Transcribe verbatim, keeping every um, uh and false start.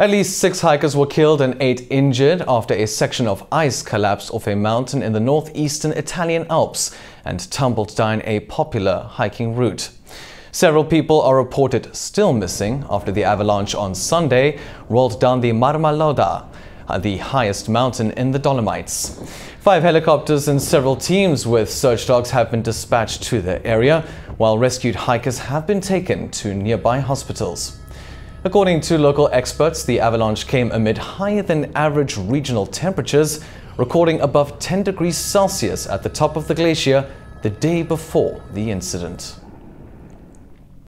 At least six hikers were killed and eight injured after a section of ice collapsed off a mountain in the northeastern Italian Alps and tumbled down a popular hiking route. Several people are reported still missing after the avalanche on Sunday rolled down the Marmolada, the highest mountain in the Dolomites. Five helicopters and several teams with search dogs have been dispatched to the area, while rescued hikers have been taken to nearby hospitals. According to local experts, the avalanche came amid higher than average regional temperatures, recording above ten degrees Celsius at the top of the glacier the day before the incident.